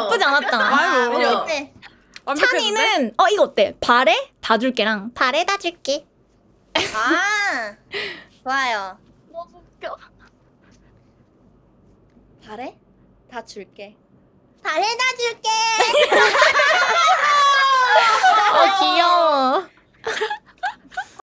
나쁘지 않았다. 아유, 어때? 찬이는 이거 어때? 발에 다 줄게랑 발에 다 줄게. 아 좋아요. 너무 웃겨. 발에 다 줄게. 발에 다 줄게.